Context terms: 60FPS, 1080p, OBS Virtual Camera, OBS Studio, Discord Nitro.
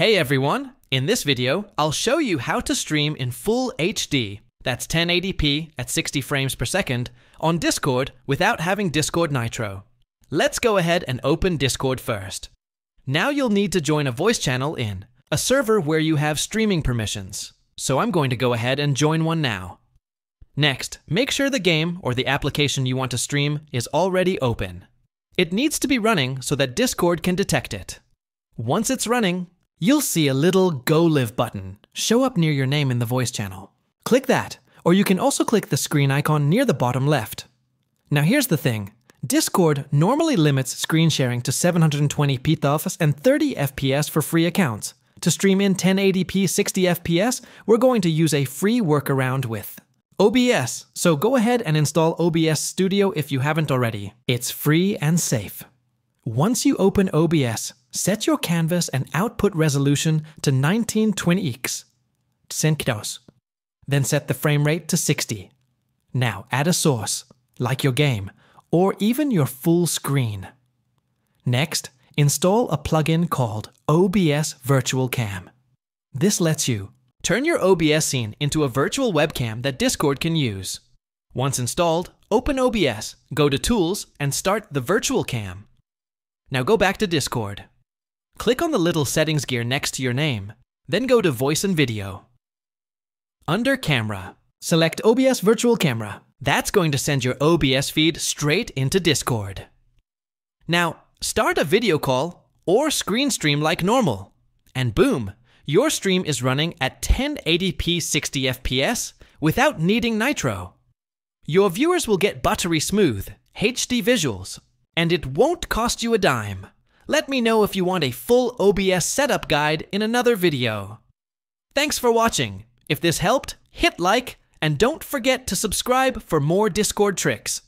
Hey everyone! In this video, I'll show you how to stream in full HD, that's 1080p at 60 frames per second, on Discord without having Discord Nitro. Let's go ahead and open Discord first. Now you'll need to join a voice channel in a server where you have streaming permissions. So I'm going to go ahead and join one now. Next, make sure the game or the application you want to stream is already open. It needs to be running so that Discord can detect it. Once it's running, you'll see a little Go Live button show up near your name in the voice channel. Click that, or you can also click the screen icon near the bottom left. Now here's the thing. Discord normally limits screen sharing to 720 pthps and 30 fps for free accounts. To stream in 1080p 60 fps, we're going to use a free workaround with OBS, so go ahead and install OBS Studio if you haven't already. It's free and safe. Once you open OBS, set your canvas and output resolution to 1920x. Then set the frame rate to 60. Now add a source, like your game, or even your full screen. Next, install a plugin called OBS Virtual Cam. This lets you turn your OBS scene into a virtual webcam that Discord can use. Once installed, open OBS, go to Tools, and start the Virtual Cam. Now go back to Discord. Click on the little settings gear next to your name, then go to Voice and Video. Under Camera, select OBS Virtual Camera. That's going to send your OBS feed straight into Discord. Now, start a video call or screen stream like normal, and boom, your stream is running at 1080p 60 FPS without needing Nitro. Your viewers will get buttery smooth, HD visuals, and it won't cost you a dime. Let me know if you want a full OBS setup guide in another video. Thanks for watching. If this helped, hit like, and don't forget to subscribe for more Discord tricks.